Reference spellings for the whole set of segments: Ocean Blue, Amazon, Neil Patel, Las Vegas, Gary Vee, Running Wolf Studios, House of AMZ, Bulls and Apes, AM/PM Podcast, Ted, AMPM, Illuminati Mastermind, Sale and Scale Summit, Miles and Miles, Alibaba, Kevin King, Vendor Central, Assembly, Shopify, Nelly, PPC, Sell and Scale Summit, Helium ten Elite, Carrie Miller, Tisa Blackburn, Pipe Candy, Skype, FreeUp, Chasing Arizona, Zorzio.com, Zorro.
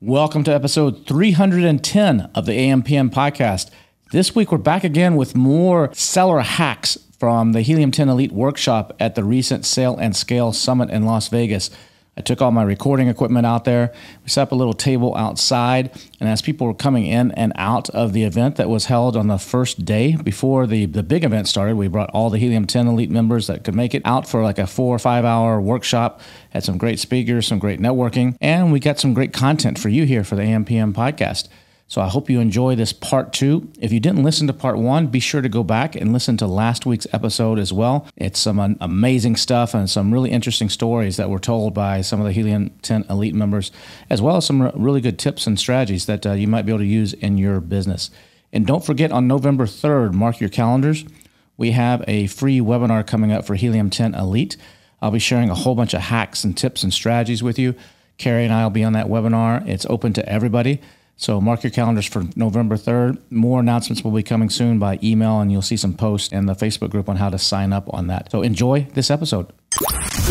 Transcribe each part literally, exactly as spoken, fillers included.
Welcome to episode three hundred ten of the A M P M podcast. This week, we're back again with more seller hacks from the Helium ten Elite workshop at the recent Sale and Scale Summit in Las Vegas. I took all my recording equipment out there. We set up a little table outside, and as people were coming in and out of the event that was held on the first day before the, the big event started, we brought all the Helium ten Elite members that could make it out for like a four or five hour workshop, had some great speakers, some great networking, and we got some great content for you here for the A M P M podcast. So I hope you enjoy this part two. If you didn't listen to part one, be sure to go back and listen to last week's episode as well. It's some amazing stuff and some really interesting stories that were told by some of the Helium ten Elite members, as well as some really good tips and strategies that uh, you might be able to use in your business. And don't forget, on November third, mark your calendars, we have a free webinar coming up for Helium ten Elite. I'll be sharing a whole bunch of hacks and tips and strategies with you. Carrie and I will be on that webinar. It's open to everybody. So mark your calendars for November third. More announcements will be coming soon by email, and you'll see some posts in the Facebook group on how to sign up on that. So enjoy this episode.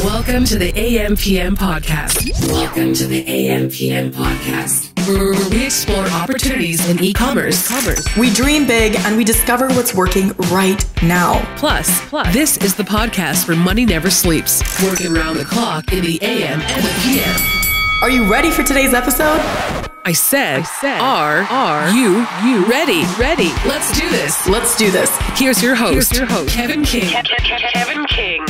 Welcome to the A M P M podcast. Welcome to the A M P M podcast, where we explore opportunities in e-commerce. We dream big and we discover what's working right now. Plus, plus, this is the podcast where money never sleeps. Working around the clock in the A M and the P M. Are you ready for today's episode? I said, I said are, are you, you ready? Ready. Let's do this. Let's do this. Here's your host, Here's your host. Kevin King. Kevin King.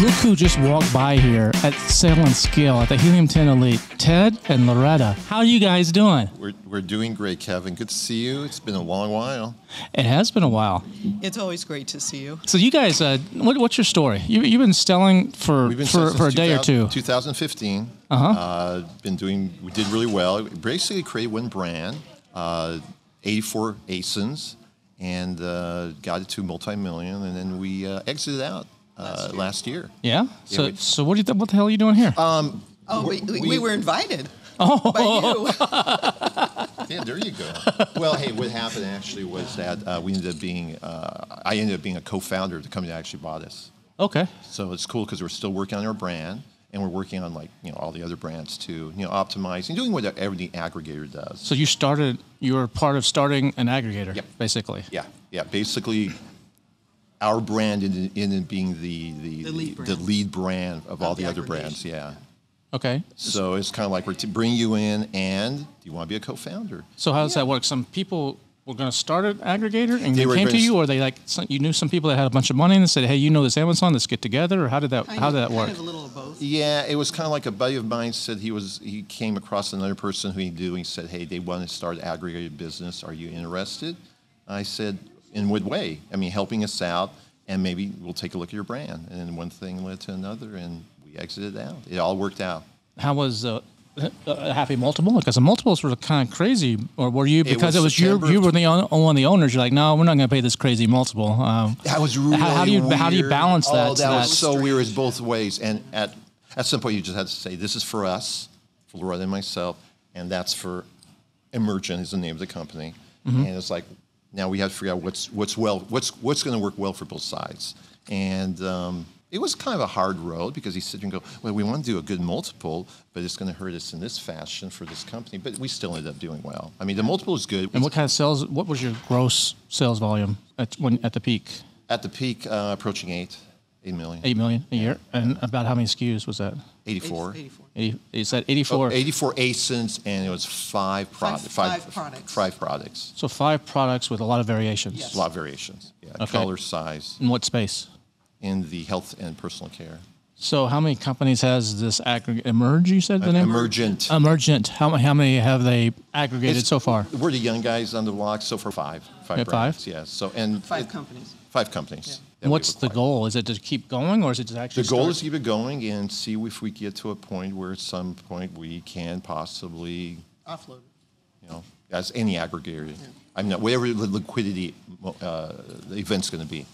Look who just walked by here at Sale and Scale at the Helium ten Elite, Ted and Loretta. How are you guys doing? We're, we're doing great, Kevin. Good to see you. It's been a long while. It has been a while. It's always great to see you. So you guys, uh, what, what's your story? You, you've been selling for, been for, for a day or two. two thousand fifteen. Uh-huh. Uh, been doing, we did really well. We basically created one brand, uh, eighty-four A S I Ns, and uh, got it to multi-million, and then we uh, exited out uh, last year. Last year. Yeah? yeah? So we, so what, do you th what the hell are you doing here? Um, oh, we, we, we were invited oh. by you. Yeah, there you go. Well, hey, what happened actually was that uh, we ended up being, uh, I ended up being a co-founder of the company that actually bought us. Okay. So it's cool because we're still working on our brand. And we're working on, like, you know, all the other brands too, you know, optimizing, doing what every aggregator does. So you started, you were part of starting an aggregator, yep. basically. Yeah, yeah. Basically, our brand ended, ended being the the, the, lead the lead brand of, of all the, the other brands. Yeah. Okay. So it's kind of like we're to bring you in, and do you want to be a co-founder? So how does yeah. that work? Some people were going to start an aggregator, and they, they came to you, or they like you knew some people that had a bunch of money and said, "Hey, you know this Amazon? Let's get together." Or how did that kind how did that kind work? Kind of a little of both. Yeah, it was kind of like a buddy of mine said he was he came across another person who he knew. He said, "Hey, they want to start an aggregator business. Are you interested?" I said, "In what way? I mean, helping us out, and maybe we'll take a look at your brand." And then one thing led to another, and we exited out. It all worked out. How was the uh a happy multiple? Because the multiples were kind of crazy. Or were you, because it was, it was your, you were the on, one of the owners, you're like, no, we're not going to pay this crazy multiple. Um, that was really how do you weird. How do you balance that? Oh, that, that was so strange. Weird. It's both ways. And at, at some point you just had to say, this is for us, for Loretta and myself, and that's for Emergent is the name of the company. Mm-hmm. And it's like, now we have to figure out what's, what's, well, what's, what's going to work well for both sides. And um, it was kind of a hard road because he said, "You can go, well, we want to do a good multiple, but it's going to hurt us in this fashion for this company." But we still ended up doing well. I mean, the multiple is good. And what kind of sales? What was your gross sales volume at when at the peak? At the peak, uh, approaching eight, eight million. Eight million a year. And about how many S K Us was that? Eighty-four. Eighty-four. eighty, is that eighty-four? Oh, eighty-four A S I Ns, and it was five products. Five, five, five products. Five products. So five products with a lot of variations. Yes. A lot of variations. Yeah. Okay. Color, size. In what space? In the health and personal care. So how many companies has this aggregate? Emerge, you said the name? Emergent. Emergent. How, how many have they aggregated it's, so far? We're the young guys on the block, so for five. Five yeah, brands, five? Yeah. So, and five it, companies. Five companies. Yeah. And what's the goal? Is it to keep going, or is it to actually The goal start? Is to keep it going and see if we get to a point where at some point we can possibly offload it. You know, as any aggregator. Yeah. I'm not, whatever the liquidity uh, the event's going to be.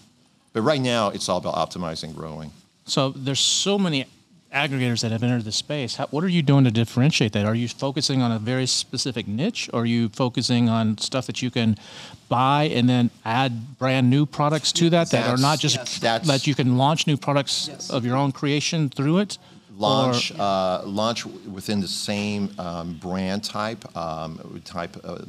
But right now, it's all about optimizing, growing. So there's so many aggregators that have entered the space. How, what are you doing to differentiate that? Are you focusing on a very specific niche, or are you focusing on stuff that you can buy and then add brand new products to that that's, that are not just yes. that you can launch new products yes. of your own creation through it? Launch, or, yeah. uh, launch within the same um, brand type, um, type uh,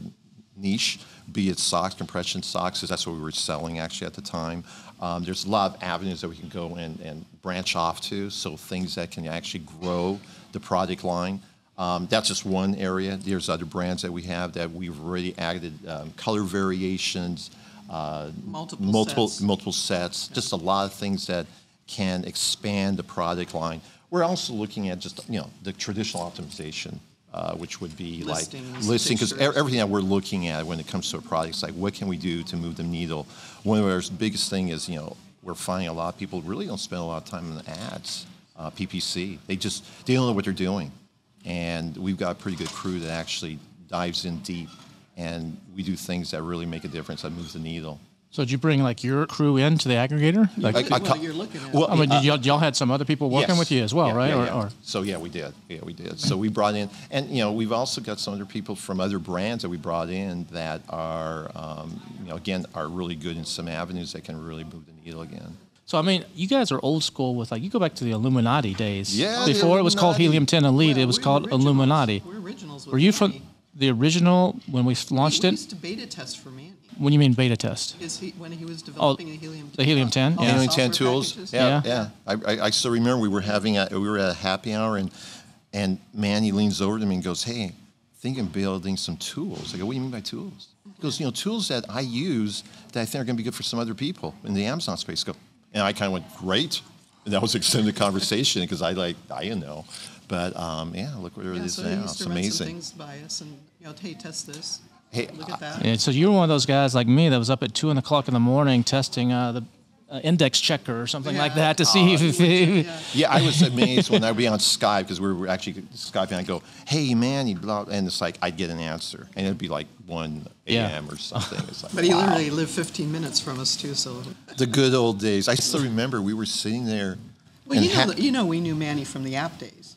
niche, be it socks, compression socks, because that's what we were selling actually at the time. Um, there's a lot of avenues that we can go and, and branch off to, so things that can actually grow the product line. Um, that's just one area. There's other brands that we have that we've already added um, color variations, uh, multiple, multiple sets, multiple sets yeah. just a lot of things that can expand the product line. We're also looking at just, you know, the traditional optimization, uh, which would be Listings, like listing, because everything that we're looking at when it comes to a product is like, what can we do to move the needle? One of our biggest thing is, you know, we're finding a lot of people really don't spend a lot of time in the ads, uh, P P C. They just, they don't know what they're doing. And we've got a pretty good crew that actually dives in deep, and we do things that really make a difference, that moves the needle. So did you bring like your crew into the aggregator? Like, I, I, well, you're looking at. Well, I mean, uh, y'all had some other people working yes. with you as well, yeah, right? Yeah, or, yeah. Or? So yeah, we did. Yeah, we did. So we brought in, and you know, we've also got some other people from other brands that we brought in that are, um, you know, again, are really good in some avenues that can really move the needle again. So, I mean, you guys are old school with, like, you go back to the Illuminati days. Yeah, before it was called Helium ten Elite, well, it was we're called originals. Illuminati. We're originals with Were you Manny. From the original when we launched we it? We used to beta test for Manny. When you mean beta test? Is he, when he was developing oh, the Helium ten. The Helium ten, yeah. Helium ten tools. Yeah, yeah. yeah. I, I, I still remember we were having a, we were at a happy hour, and, and Manny leans over to me and goes, hey, think I'm building some tools. I go, what do you mean by tools? He goes, you know, tools that I use that I think are going to be good for some other people in the Amazon space. I go, and I kind of went, great. And that was an extended conversation because I like, I didn't know. But um, yeah, look where yeah, it is so now. It's amazing. Things by us and, you know, hey, test this. Hey, look at that. Yeah, so you were one of those guys like me that was up at two o'clock in the morning testing uh, the uh, index checker or something yeah. like that to uh, see if. if yeah. yeah, I was amazed when I'd be on Skype because we were actually Skyping. I'd go, "Hey, man," you'd blah, and it's like I'd get an answer, and it'd be like one a m yeah. or something. It's like, but he wow. literally lived fifteen minutes from us too, so. The good old days. I still remember we were sitting there. Well, you know, you know, we knew Manny from the app days.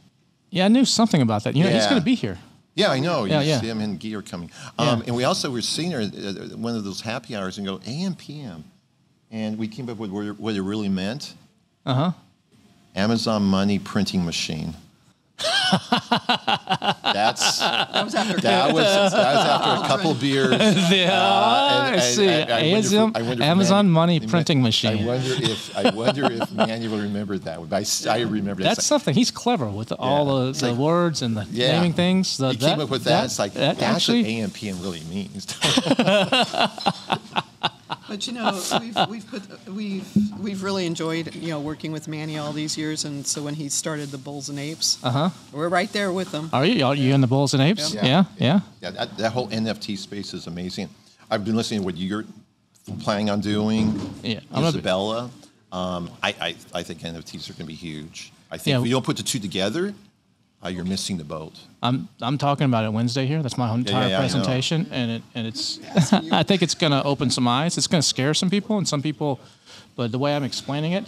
Yeah, I knew something about that. You know, yeah. he's going to be here. Yeah, I know. Yeah, you yeah. see him and Guy are coming. Um, yeah. And we also were seeing her at one of those happy hours and go, A M P M. And we came up with what it really meant. Uh-huh. Amazon Money Printing Machine. That's, that was after, that was, that was after a couple beers. Yeah, uh, and, and, I see. I, I Amazon, if, I wonder Amazon Manny, Money Printing Machine. I wonder if I wonder if Manny will remember that one. I, I remember that. That's it's something. Like, he's clever with the, yeah. all the, the like, words and the yeah. naming things. So you that, came up with that. that it's like that that's actually, what A M P M really means. But you know, we've we've put we've we've really enjoyed, you know, working with Manny all these years, and so when he started the Bulls and Apes, uh huh, we're right there with him. Are you? Are you in the Bulls and Apes? Yeah, yeah, yeah. yeah. yeah that, that whole N F T space is amazing. I've been listening to what you're planning on doing, yeah, Isabella. Um, I, I I think N F Ts are going to be huge. I think yeah. if you don't put the two together, uh, you're missing the boat. I'm I'm talking about it Wednesday here. That's my entire yeah, yeah, presentation, and it and it's. I think it's going to open some eyes. It's going to scare some people, and some people, but the way I'm explaining it,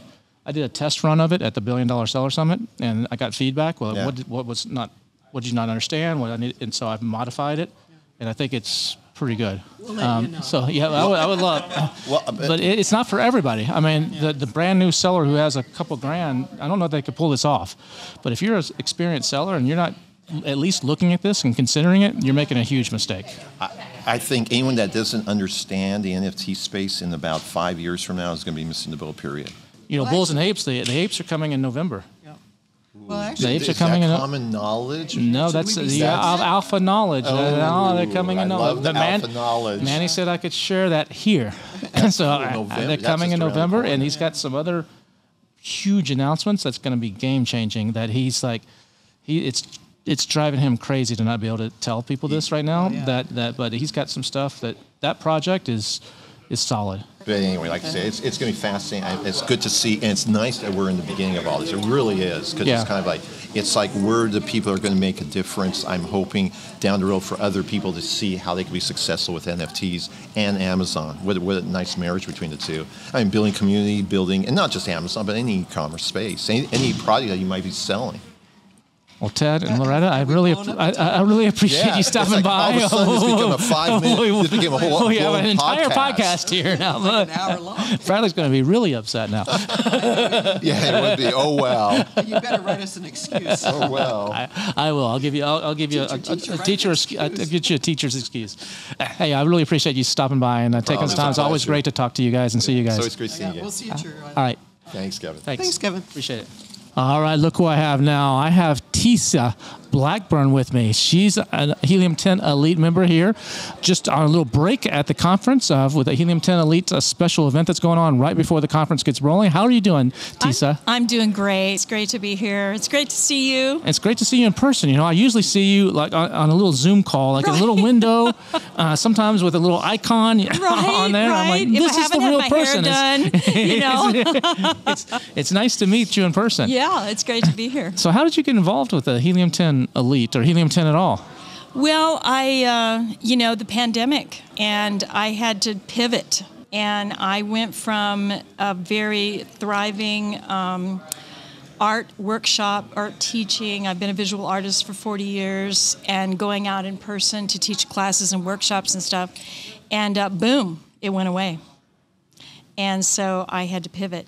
I did a test run of it at the Billion Dollar Seller Summit, and I got feedback. Well, yeah. what what was not, what did you not understand? What I need, and so I've modified it, and I think it's pretty good. We'll let um, you know. So yeah, I would, I would love, well, but, but it, it's not for everybody. I mean, yeah. the, the brand new seller who has a couple grand, I don't know if they could pull this off. But if you're an experienced seller and you're not at least looking at this and considering it, you're making a huge mistake. I, I think anyone that doesn't understand the N F T space in about five years from now is going to be missing the boat. Period. You know, well, Bulls and Apes. The, the Apes are coming in November. Well, actually, is that common knowledge? No, that's the alpha knowledge. Oh, they're coming in November. The alpha knowledge. Manny said I could share that here. So they're coming in November, and he's got some other huge announcements that's going to be game-changing. That he's like, he it's it's driving him crazy to not be able to tell people this right now. That that, but he's got some stuff that that project is is solid. But anyway, like I say, it's, it's going to be fascinating. It's good to see, and it's nice that we're in the beginning of all this. It really is, because yeah. it's kind of like, it's like we're the people that are going to make a difference, I'm hoping, down the road for other people to see how they can be successful with N F Ts and Amazon. What, what a nice marriage between the two. I mean, building community, building, and not just Amazon, but any e-commerce space, any, any product that you might be selling. Well, Ted and Loretta, I really, I, I really appreciate yeah, you stopping like by. All of a sudden, this became a five-minute, this became a whole we have an entire podcast, podcast here now. Like an hour long. Bradley's going to be really upset now. Yeah, it would be. Oh well. You better write us an excuse. Oh well. I, I will. I'll give you. I'll, I'll give you teacher, a, a, a teacher. Excuse. I'll get you a teacher's excuse. Hey, I really appreciate you stopping by and uh, taking the time. It's always great to talk to you guys and yeah. see you guys. It's always great seeing yeah, you. We'll see you. Uh, all right. Thanks, Kevin. Thanks. Thanks, Kevin. Appreciate it. All right, look who I have now. I have Tisa Blackburn with me. She's a Helium ten Elite member here. Just on a little break at the conference uh, with a Helium ten Elite a special event that's going on right before the conference gets rolling. How are you doing, Tisa? I'm, I'm doing great. It's great to be here. It's great to see you. It's great to see you in person. You know, I usually see you like on, on a little Zoom call, like right. a little window, uh, sometimes with a little icon right, on there. Right. I'm like, this is the real person. If I haven't had my hair done, you know. it's, it's, it's nice to meet you in person. Yeah. Yeah, it's great to be here. So how did you get involved with the Helium ten Elite or Helium ten at all? Well, I, uh, you know, the pandemic, and I had to pivot. And I went from a very thriving um, art workshop, art teaching. I've been a visual artist for forty years and going out in person to teach classes and workshops and stuff. And uh, boom, it went away. And so I had to pivot.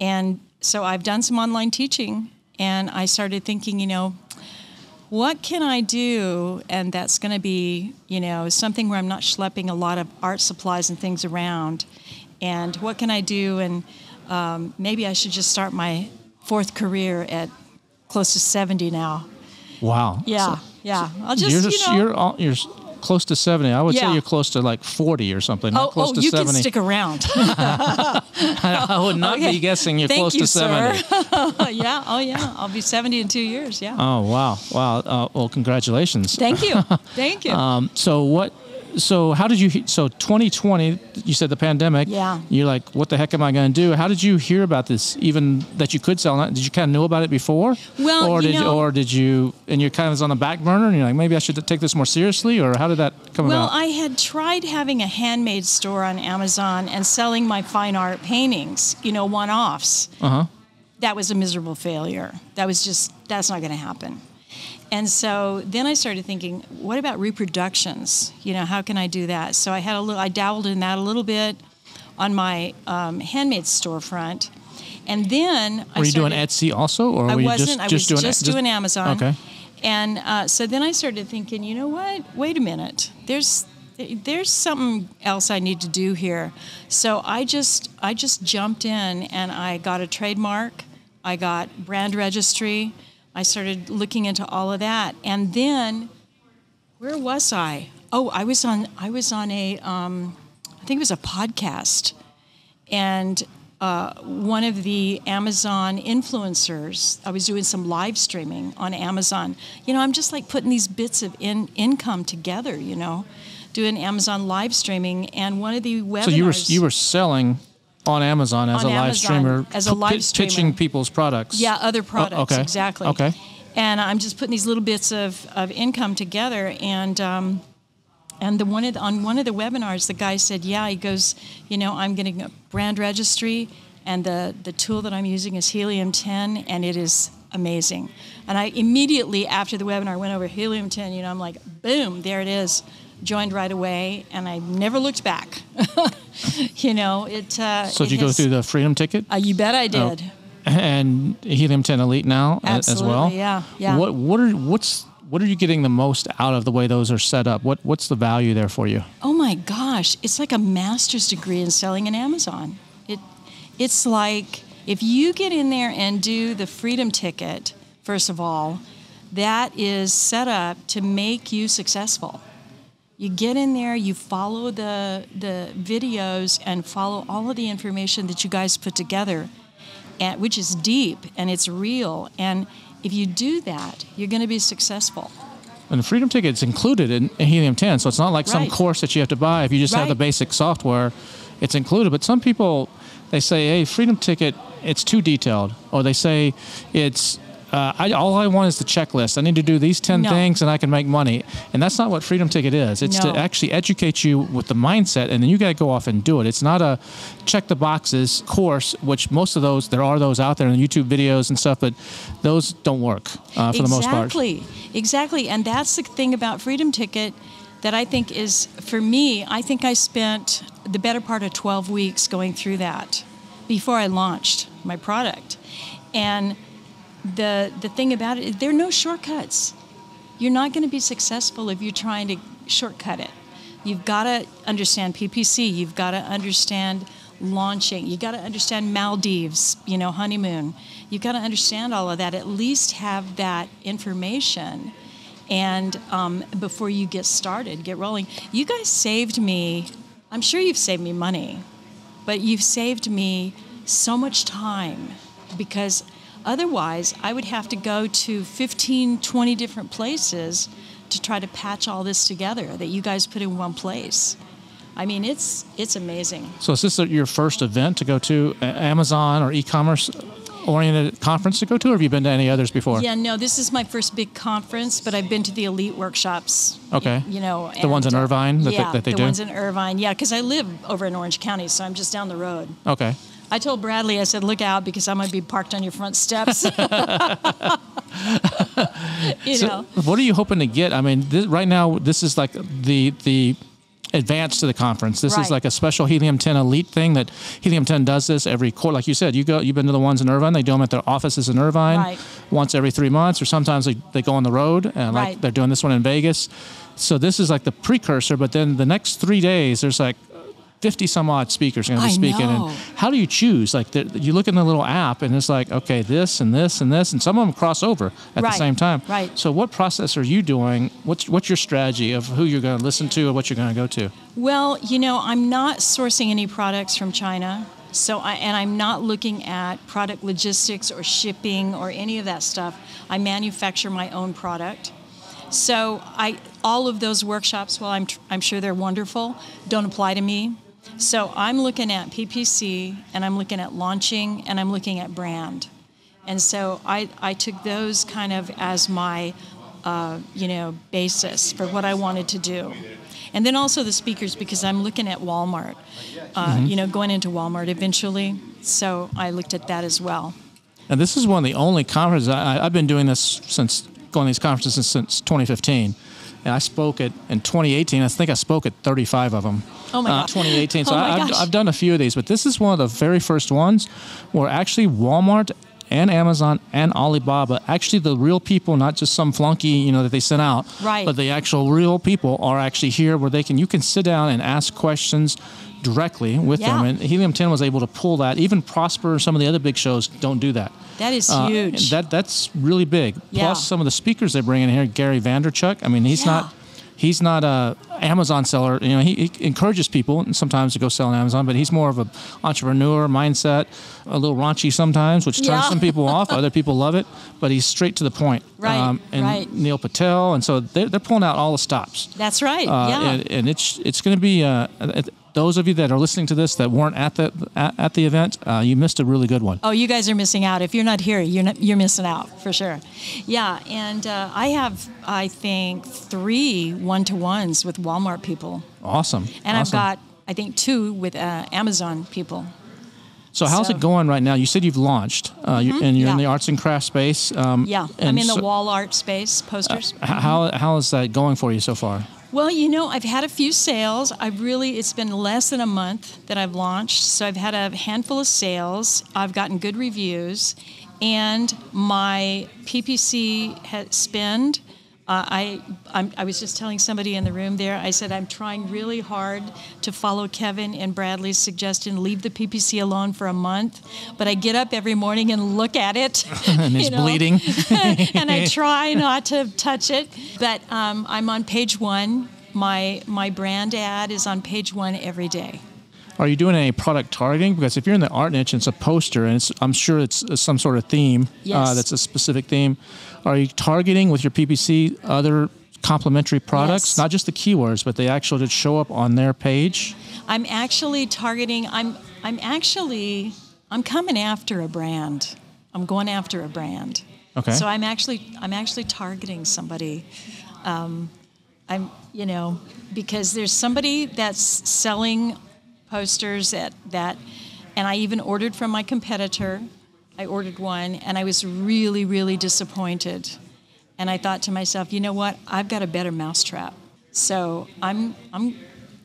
And so I've done some online teaching, and I started thinking, you know, what can I do? And that's going to be, you know, something where I'm not schlepping a lot of art supplies and things around. And what can I do? And um, maybe I should just start my fourth career at close to seventy now. Wow. Yeah, so, yeah. So I'll just, you're just, you know. You're all, you're close to seventy. I would yeah. say you're close to like forty or something. Not oh, close oh to you seventy. Can stick around. I, I would not okay. be guessing you're Thank close you, to seventy. Yeah. Oh, yeah. I'll be seventy in two years. Yeah. Oh, wow. Wow. Uh, well, congratulations. Thank you. Thank you. Um, so what? So how did you? So twenty twenty, you said the pandemic. Yeah. You're like, what the heck am I going to do? How did you hear about this? Even that you could sell? Did you kind of know about it before? Well, or you did know, or did you? And you're kind of on the back burner, and you're like, maybe I should take this more seriously. Or how did that come well, about? Well, I had tried having a handmade store on Amazon and selling my fine art paintings, you know, one-offs. Uh huh. That was a miserable failure. That was just that's not going to happen. And so then I started thinking, what about reproductions? You know, how can I do that? So I had a little, I dabbled in that a little bit on my um, handmade storefront, and then were I you started, doing Etsy also, or I were wasn't, you just, I just was doing just doing Amazon? Okay. And uh, so then I started thinking, you know what? Wait a minute. There's there's something else I need to do here. So I just I just jumped in, and I got a trademark. I got brand registry. I started looking into all of that, and then, where was I? Oh, I was on. I was on a. Um, I think it was a podcast, and uh, one of the Amazon influencers. I was doing some live streaming on Amazon. You know, I'm just like putting these bits of in income together. You know, doing Amazon live streaming, and one of the webinars. So you were you were selling. On Amazon as on a Amazon, live streamer, as a live streamer. pitching people's products. Yeah, other products, oh, okay. exactly. Okay. And I'm just putting these little bits of, of income together. And um, and the one of the, on one of the webinars, the guy said, yeah, he goes, you know, I'm getting a brand registry, and the, the tool that I'm using is Helium ten, and it is amazing. And I immediately, after the webinar, went over Helium ten, you know, I'm like, boom, there it is. Joined right away, and I never looked back. You know, it... Uh, so did it you has, go through the Freedom Ticket? Uh, you bet I did. Oh. And Helium ten Elite now Absolutely, as well? yeah. yeah. What, what, are, what's, what are you getting the most out of the way those are set up? What, what's the value there for you? Oh, my gosh. It's like a master's degree in selling in Amazon. It, it's like if you get in there and do the Freedom Ticket, first of all, that is set up to make you successful. You get in there, you follow the the videos and follow all of the information that you guys put together, and, which is deep and it's real. And if you do that, you're going to be successful. And the Freedom Ticket's included in Helium ten, so it's not like right. some course that you have to buy. If you just right. have the basic software, it's included. But some people, they say, hey, Freedom Ticket, it's too detailed. Or they say it's... uh, I, all I want is the checklist. I need to do these ten no. things and I can make money. And that's not what Freedom Ticket is. It's no. to actually educate you with the mindset, and then you got to go off and do it. It's not a check the boxes course, which most of those, there are those out there in YouTube videos and stuff, but those don't work uh, for exactly. the most part. Exactly, exactly. And that's the thing about Freedom Ticket that I think is, for me, I think I spent the better part of twelve weeks going through that before I launched my product. And the the thing about it is there are no shortcuts. You're not going to be successful if you're trying to shortcut it. You've got to understand P P C. You've got to understand launching. You've got to understand Maldives, you know, honeymoon. You've got to understand all of that. At least have that information. And um, before you get started, get rolling. You guys saved me. I'm sure you've saved me money, but you've saved me so much time, because otherwise I would have to go to fifteen, twenty different places to try to patch all this together that you guys put in one place. I mean, it's it's amazing. So is this your first event to go to, Amazon or e-commerce oriented conference to go to, or have you been to any others before? Yeah, no, this is my first big conference, but I've been to the elite workshops. Okay. You know, the ones in Irvine that yeah, they, that they the do? The ones in Irvine, yeah, because I live over in Orange County, so I'm just down the road. Okay. I told Bradley, I said, look out, because I'm going to be parked on your front steps. you so know. What are you hoping to get? I mean, this, right now, this is like the the... advance to the conference. This right. is like a special Helium ten Elite thing that Helium ten does this every quarter. Like you said, you go, you've been to the ones in Irvine. They do them at their offices in Irvine right. once every three months, or sometimes they, they go on the road, and right. like they're doing this one in Vegas. So this is like the precursor, but then the next three days, there's like fifty some odd speakers going to be I speaking. Know. And how do you choose? Like the, you look in the little app and it's like, okay, this and this and this, and some of them cross over at right. the same time. Right. So what process are you doing? What's, what's your strategy of who you're going to listen to or what you're going to go to? Well, you know, I'm not sourcing any products from China. So I, and I'm not looking at product logistics or shipping or any of that stuff. I manufacture my own product. So I, all of those workshops, while I'm, tr I'm sure they're wonderful, don't apply to me. So I'm looking at P P C, and I'm looking at launching, and I'm looking at brand. And so I, I took those kind of as my, uh, you know, basis for what I wanted to do. And then also the speakers, because I'm looking at Walmart, uh, mm-hmm. you know, going into Walmart eventually. So I looked at that as well. And this is one of the only conferences, I, I've been doing this since, going to these conferences since twenty fifteen. And I spoke at, in twenty eighteen, I think I spoke at thirty-five of them. Oh my gosh. Uh, twenty eighteen. So oh I, I've, I've done a few of these, but this is one of the very first ones where actually Walmart and Amazon and Alibaba, actually the real people, not just some flunky, you know, that they sent out, right. but the actual real people are actually here, where they can, you can sit down and ask questions directly with yeah. them. And Helium ten was able to pull that. Even Prosper and some of the other big shows don't do that. That is uh, huge. That That's really big. Yeah. Plus some of the speakers they bring in here, Gary Vanderchuk, I mean, he's yeah. not... He's not a Amazon seller. You know, he, he encourages people and sometimes to go sell on Amazon, but he's more of an entrepreneur mindset, a little raunchy sometimes, which turns yeah. some people off. Other people love it, but he's straight to the point. Right, um, and right. Neil Patel, and so they're, they're pulling out all the stops. That's right, uh, yeah. And, and it's it's going to be, uh, those of you that are listening to this that weren't at the at, at the event, uh, you missed a really good one. Oh, you guys are missing out. If you're not here, you're, not, you're missing out for sure. Yeah, and uh, I have, I think, three one-to-ones with Walmart people. Awesome. And awesome. I've got, I think, two with uh, Amazon people. So how's so, it going right now? You said you've launched, uh, mm-hmm, and you're yeah. in the arts and crafts space. Um, yeah, I'm in so, the wall art space, posters. Uh, mm-hmm. How how is that going for you so far? Well, you know, I've had a few sales. I've really, it's been less than a month that I've launched, so I've had a handful of sales. I've gotten good reviews, and my P P C spend. Uh, I I'm, I was just telling somebody in the room there, I said I'm trying really hard to follow Kevin and Bradley's suggestion, leave the P P C alone for a month, but I get up every morning and look at it. And it's know? bleeding. And I try not to touch it, but um, I'm on page one. My, my brand ad is on page one every day. Are you doing any product targeting? Because if you're in the art niche and it's a poster, and it's, I'm sure it's some sort of theme, yes. uh, that's a specific theme, are you targeting with your P P C other complementary products? Yes. Not just the keywords, but they actually just show up on their page? I'm actually targeting, I'm, I'm actually, I'm coming after a brand. I'm going after a brand. Okay. So I'm actually I'm actually targeting somebody. Um, I'm you know because there's somebody that's selling posters at that, and I even ordered from my competitor. I ordered one, and I was really really disappointed. And I thought to myself, you know what? I've got a better mousetrap. So I'm I'm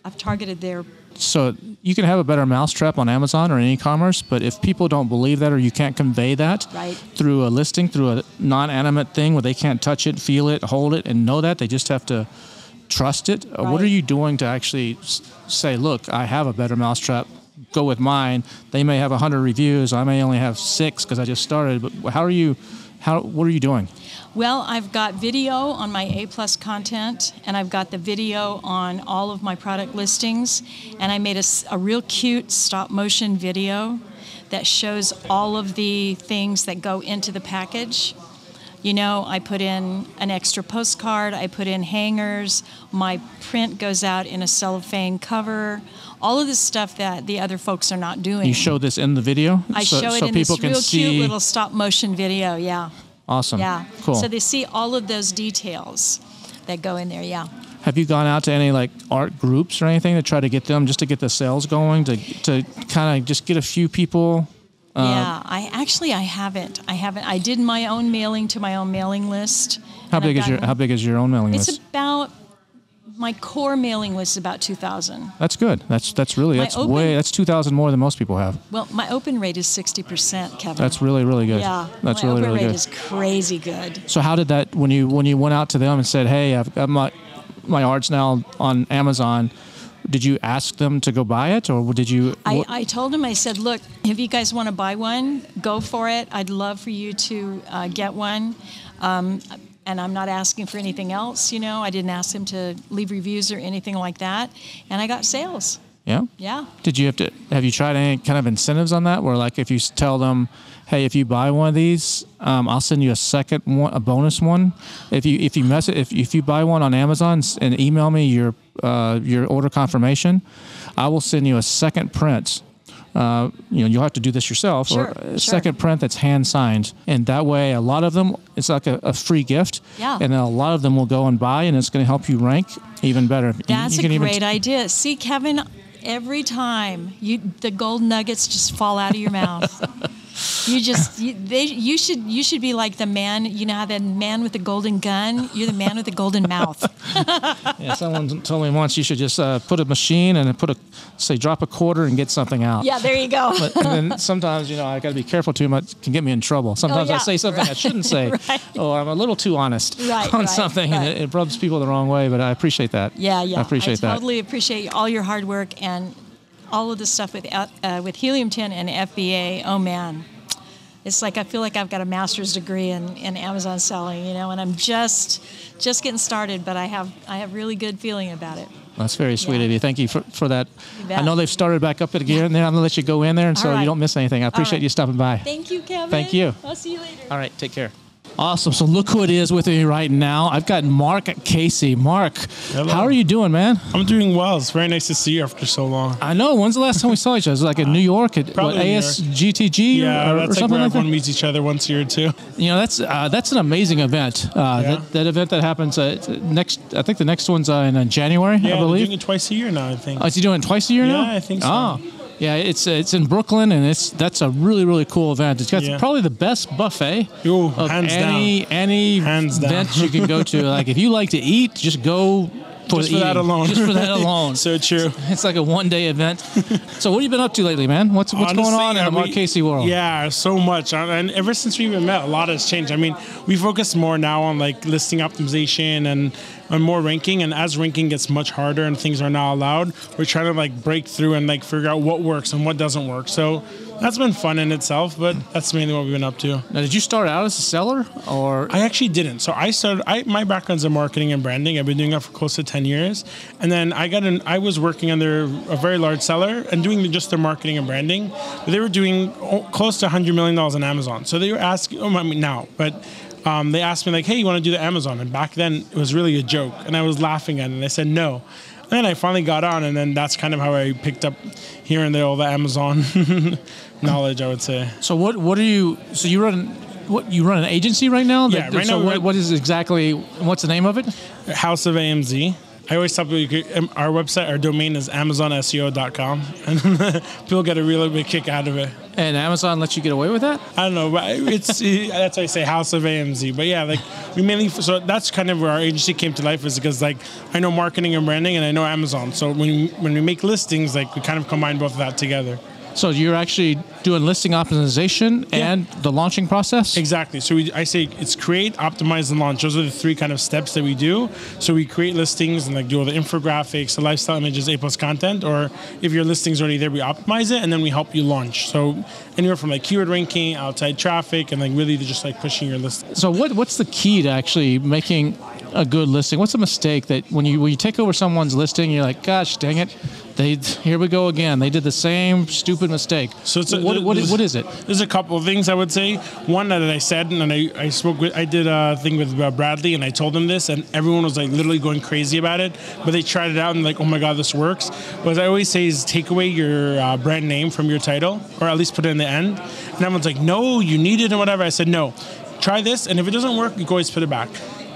I've targeted their. So you can have a better mousetrap on Amazon or in e-commerce, but if people don't believe that or you can't convey that right. through a listing, through a non-animate thing where they can't touch it, feel it, hold it, and know that, they just have to trust it. Right. What are you doing to actually say, look, I have a better mousetrap, go with mine. They may have one hundred reviews. I may only have six because I just started. But how are you, how, what are you doing? Well, I've got video on my A plus content, and I've got the video on all of my product listings, and I made a, a real cute stop-motion video that shows all of the things that go into the package. You know, I put in an extra postcard, I put in hangers, my print goes out in a cellophane cover, all of this stuff that the other folks are not doing. You show this in the video? I so, show it so in this real see... cute little stop-motion video, yeah. Awesome. Yeah. Cool. So they see all of those details that go in there. Yeah. Have you gone out to any like art groups or anything to try to get them just to get the sales going to to kind of just get a few people? Uh, yeah. I actually I haven't. I haven't. I did my own mailing to my own mailing list. How big is your How big is your own mailing list? It's about my core mailing list is about two thousand. That's good. That's that's really that's way that's two thousand more than most people have. Well, my open rate is sixty percent, Kevin. That's really really good. Yeah, that's really really good. My open rate is crazy good. So how did that when you when you went out to them and said, "Hey, I've got my my art's now on Amazon." Did you ask them to go buy it, or did you? I, I told them. I said, "Look, if you guys want to buy one, go for it. I'd love for you to uh, get one." Um, And I'm not asking for anything else, you know. I didn't ask them to leave reviews or anything like that. And I got sales. Yeah? Yeah. Did you have to, have you tried any kind of incentives on that? Where like if you tell them, hey, if you buy one of these, um, I'll send you a second one, a bonus one. If you if you mess it, if, if you buy one on Amazon and email me your uh, your order confirmation, I will send you a second print. Uh, you know, you'll have to do this yourself, sure, or a sure. second print that's hand signed, and that way, a lot of them, it's like a, a free gift, yeah. And then a lot of them will go and buy, and it's going to help you rank even better. That's you, you a can great even idea. See, Kevin, every time you, the gold nuggets just fall out of your mouth. You just, you, they, you should, you should be like the man. You know how the man with the golden gun. You're the man with the golden mouth. Yeah, someone told me once you should just uh, put a machine and put a, say, drop a quarter and get something out. Yeah, there you go. But, and then sometimes, you know, I got to be careful too much. It can get me in trouble. Sometimes oh, yeah. I say something right. I shouldn't say, right. or I'm a little too honest right, on right, something, right. and it, it rubs people the wrong way. But I appreciate that. Yeah, yeah, I appreciate I that. Totally appreciate all your hard work and all of the stuff with uh, with Helium ten and F B A. Oh man. It's like I feel like I've got a master's degree in, in Amazon selling, you know, and I'm just just getting started, but I have I have really good feeling about it. Well, that's very sweet yeah. of you. Thank you for, for that. I know they've started back up again, and then I'm going to let you go in there, and All so right. you don't miss anything. I appreciate right. you stopping by. Thank you, Kevin. Thank you. I'll see you later. All right, take care. Awesome. So look who it is with me right now. I've got Mark Casey. Mark, hello. How are you doing, man? I'm doing well. It's very nice to see you after so long. I know. When's the last time we saw each other? It was like in New York at what, A S G T G yeah, or, that's or something like where like everyone that? meets each other once a year, too. You know, that's uh, that's an amazing event. Uh, yeah. that, that event that happens uh, next, I think the next one's uh, in uh, January, yeah, I believe. Yeah, doing it twice a year now, I think. Oh, is he doing it twice a year yeah, now? Yeah, I think so. Oh. Yeah, it's it's in Brooklyn, and it's that's a really really cool event. It's got yeah. probably the best buffet Ooh, of hands any down. any hands event down. you can go to. Like if you like to eat, just go for, just the for that alone. Just for that alone. So true. It's like a one day event. So what have you been up to lately, man? What's what's Honestly, going on in the Mark Casey world? Yeah, so much. And ever since we even met, a lot has changed. I mean, we focus more now on like listing optimization and. and more ranking, and as ranking gets much harder and things are not allowed, we're trying to like break through and like figure out what works and what doesn't work. So that's been fun in itself, but that's mainly what we've been up to. Now, did you start out as a seller, or? I actually didn't. So I started, I, my background's in marketing and branding. I've been doing that for close to ten years. And then I got an, I was working under a very large seller and doing just their marketing and branding. But they were doing close to one hundred million dollars on Amazon. So they were asking, oh, I mean now, but Um, they asked me like, hey, you want to do the Amazon? And back then it was really a joke, and I was laughing at it, and I said no. And then I finally got on, and then that's kind of how I picked up here and there all the Amazon knowledge, I would say. So what what are you, so you run what, you run an agency right now? Yeah, that, right so now. What, what is exactly, what's the name of it? House of A M Z. I always tell people, our website, our domain is Amazon S E O dot com, and people get a really big kick out of it. And Amazon lets you get away with that? I don't know, but it's that's why I say House of A M Z. But yeah, like we mainly so that's kind of where our agency came to life, is because like I know marketing and branding, and I know Amazon. So when we, when we make listings, like we kind of combine both of that together. So you're actually doing listing optimization yeah. and the launching process? Exactly. So we, I say it's create, optimize, and launch. Those are the three kind of steps that we do. So we create listings and like do all the infographics, the lifestyle images, A plus content, or if your listing's already there, we optimize it, and then we help you launch. So anywhere from like keyword ranking, outside traffic, and like really just like pushing your listing. So what what's the key to actually making a good listing? What's a mistake that when you when you take over someone's listing, you're like, gosh, dang it. They, here we go again. They did the same stupid mistake. So it's a, what, what, is, what is it? There's a couple of things I would say. One that I said, and I, I spoke with, I did a thing with Bradley, and I told him this, and everyone was like literally going crazy about it. But they tried it out, and like, oh my God, this works. But what I always say is take away your uh, brand name from your title, or at least put it in the end. And everyone's like, no, you need it, and whatever. I said, no, try this, and if it doesn't work, you can always put it back.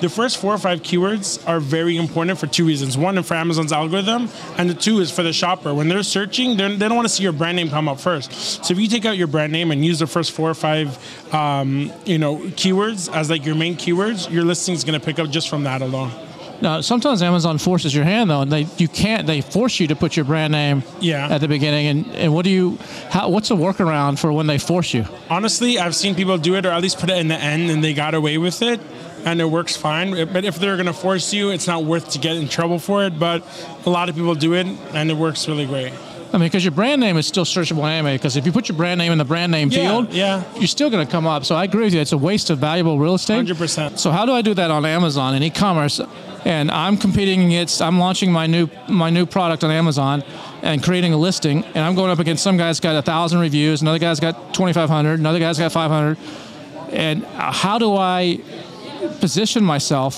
The first four or five keywords are very important for two reasons. One, for Amazon's algorithm, and the two is for the shopper. When they're searching, they're, they don't want to see your brand name come up first. So if you take out your brand name and use the first four or five um, you know, keywords as like your main keywords, your listing's going to pick up just from that alone. Now, sometimes Amazon forces your hand though, and they you can't. They force you to put your brand name yeah. at the beginning. And, and what do you? How, what's a workaround for when they force you? Honestly, I've seen people do it, or at least put it in the end, and they got away with it, and it works fine. But if they're going to force you, it's not worth to get in trouble for it. But a lot of people do it, and it works really great. I mean, because your brand name is still searchable anyway, because if you put your brand name in the brand name yeah, field, yeah. you're still going to come up. So I agree with you. It's a waste of valuable real estate. one hundred percent. So how do I do that on Amazon and e-commerce? And I'm competing against, I'm launching my new my new product on Amazon and creating a listing, and I'm going up against some guy's got one thousand reviews, another guy's got twenty-five hundred, another guy's got five hundred. And how do I position myself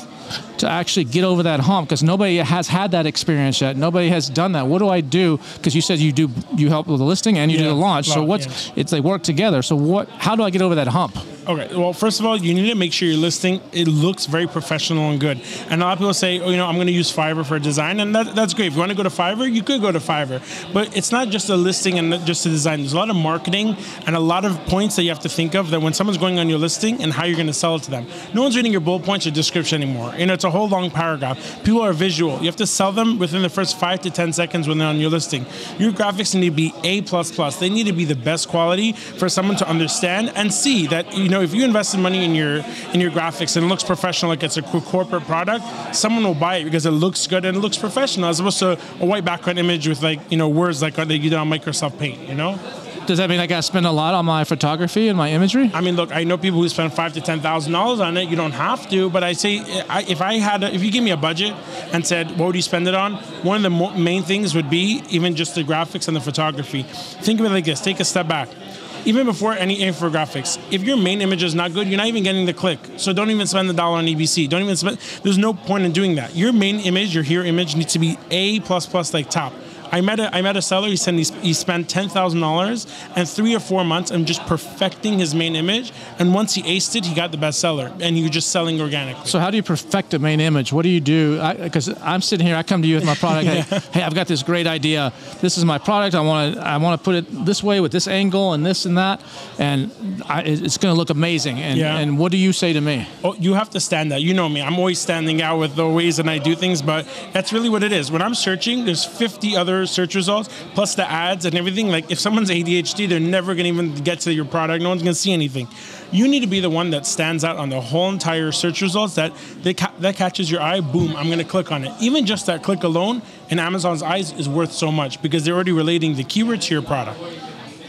to actually get over that hump, because nobody has had that experience yet. Nobody has done that. What do I do? Because you said you do you help with the listing and you yeah, do the launch. Well, so what's yeah. it's they work together. So what? How do I get over that hump? Okay. Well, first of all, you need to make sure your listing it looks very professional and good. And a lot of people say, oh, you know, I'm going to use Fiverr for design, and that, that's great. If you want to go to Fiverr, you could go to Fiverr. But it's not just a listing and just a design. There's a lot of marketing and a lot of points that you have to think of that when someone's going on your listing and how you're going to sell it to them. No one's reading your bullet points or description anymore. You know, it's a whole long paragraph. People are visual. You have to sell them within the first five to ten seconds when they're on your listing. Your graphics need to be A plus plus. They need to be the best quality for someone to understand and see that, you know, if you invested money in your in your graphics and it looks professional, like it's a corporate product, someone will buy it because it looks good and it looks professional, as opposed to a white background image with like, you know, words like that you do on Microsoft Paint, you know? Does that mean I got to spend a lot on my photography and my imagery? I mean, look, I know people who spend five to ten thousand dollars on it. You don't have to, but I say, I, if I had, a, if you give me a budget and said, what would you spend it on? One of the mo main things would be even just the graphics and the photography. Think of it like this: take a step back. Even before any infographics, if your main image is not good, you're not even getting the click. So don't even spend the dollar on E B C. Don't even spend. There's no point in doing that. Your main image, your hero image, needs to be A plus plus, like top. I met a I met a seller. He said he, he spent ten thousand dollars and three or four months of just perfecting his main image. And once he aced it, he got the best seller, and he was just selling organically. So how do you perfect a main image? What do you do? Because I'm sitting here, I come to you with my product. yeah. Hey, hey, I've got this great idea. This is my product. I want to I want to put it this way with this angle and this and that, and I, it's going to look amazing. And yeah. and what do you say to me? Oh, you have to stand out. You know me. I'm always standing out with the ways that I do things, but that's really what it is. When I'm searching, there's fifty other search results, plus the ads and everything. Like if someone's A D H D, they're never going to even get to your product. No one's going to see anything. You need to be the one that stands out on the whole entire search results, that they ca that catches your eye. Boom, I'm going to click on it. Even just that click alone in Amazon's eyes is worth so much because they're already relating the keyword to your product.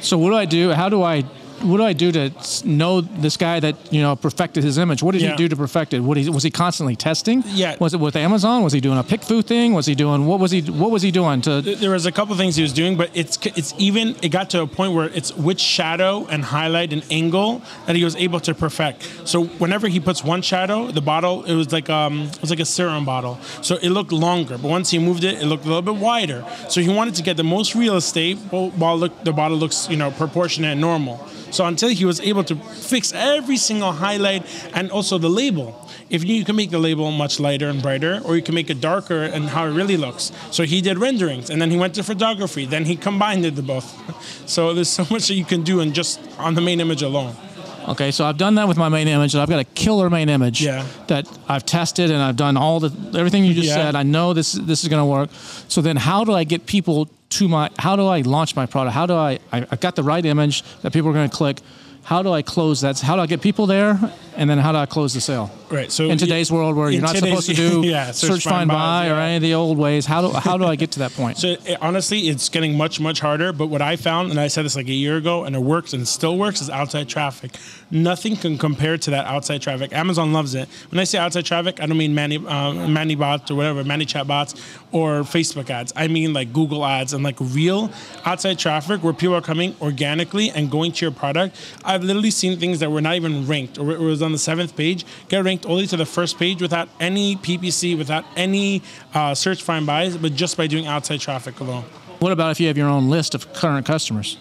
So what do I do? How do I What do I do to know this guy that, you know, perfected his image? What did yeah. he do to perfect it? What he, was he constantly testing? Yeah. Was it with Amazon? Was he doing a pick food thing? Was he doing what was he what was he doing to? There was a couple of things he was doing, but it's it's even it got to a point where it's which shadow and highlight and angle that he was able to perfect. So whenever he puts one shadow, the bottle it was like um it was like a serum bottle, so it looked longer. But once he moved it, it looked a little bit wider. So he wanted to get the most real estate while look the bottle looks, you know, proportionate and normal. So until he was able to fix every single highlight and also the label, if you, you can make the label much lighter and brighter, or you can make it darker and how it really looks. So he did renderings, and then he went to photography, then he combined it the both. So there's so much that you can do and just on the main image alone. Okay, so I've done that with my main image, and I've got a killer main image yeah. that I've tested, and I've done all the everything you just yeah. said. I know this this is going to work. So then, how do I get people to my? How do I launch my product? How do I? I I've got the right image that people are going to click. How do I close that? How do I get people there, and then how do I close the sale? Right. So in today's you, world where you're not supposed to do yeah, search, search, find, buy, buy yeah. or any of the old ways, how do how do I get to that point? So it, honestly, it's getting much much harder. But what I found, and I said this like a year ago, and it works and it still works, is outside traffic. Nothing can compare to that outside traffic. Amazon loves it. When I say outside traffic, I don't mean Manny um, Manny bots or whatever, Manny chat bots or Facebook ads. I mean like Google ads and like real outside traffic where people are coming organically and going to your product. I I've literally seen things that were not even ranked, or it was on the seventh page, get ranked only to the first page without any P P C, without any uh, search, find, buys, but just by doing outside traffic alone. What about if you have your own list of current customers?